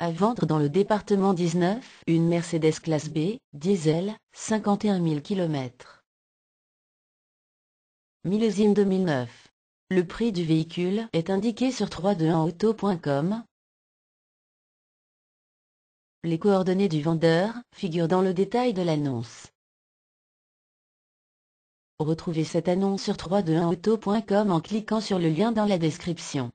À vendre dans le département 19, une Mercedes Classe B, diesel, 51 000 km. Millésime 2009. Le prix du véhicule est indiqué sur 321auto.com. Les coordonnées du vendeur figurent dans le détail de l'annonce. Retrouvez cette annonce sur 321auto.com en cliquant sur le lien dans la description.